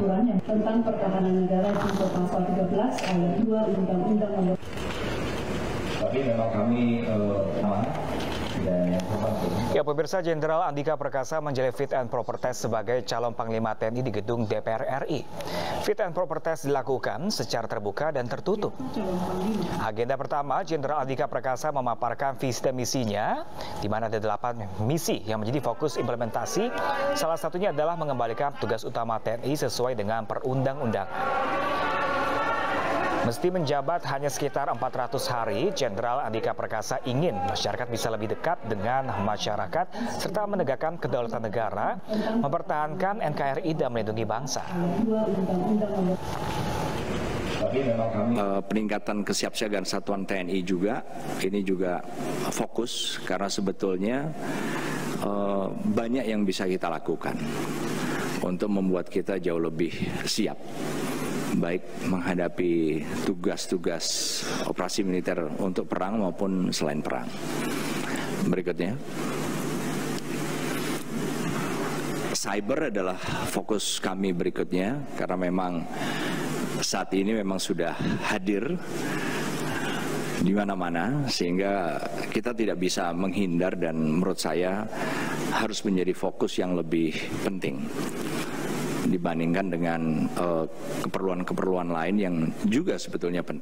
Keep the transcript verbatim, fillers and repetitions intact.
peraturan yang tentang pertahanan negara untuk pasal tiga belas ayat dua Undang-Undang Nomor. Tapi memang kami aman. Ya pemirsa, Jenderal Andika Perkasa menjalani fit and proper test sebagai calon Panglima T N I di gedung D P R R I. Fit and proper test dilakukan secara terbuka dan tertutup. Agenda pertama, Jenderal Andika Perkasa memaparkan visi dan misinya, di mana ada delapan misi yang menjadi fokus implementasi. Salah satunya adalah mengembalikan tugas utama T N I sesuai dengan perundang-undang. Meski menjabat hanya sekitar empat ratus hari, Jenderal Andika Perkasa ingin masyarakat bisa lebih dekat dengan masyarakat serta menegakkan kedaulatan negara, mempertahankan N K R I dan melindungi bangsa. Peningkatan kesiapsiagaan satuan T N I juga, ini juga fokus karena sebetulnya eh, banyak yang bisa kita lakukan untuk membuat kita jauh lebih siap. Baik menghadapi tugas-tugas operasi militer untuk perang maupun selain perang. Berikutnya, cyber adalah fokus kami berikutnya, karena memang saat ini memang sudah hadir di mana-mana, sehingga kita tidak bisa menghindar dan menurut saya harus menjadi fokus yang lebih penting dibandingkan dengan keperluan-keperluan uh, lain yang juga sebetulnya penting.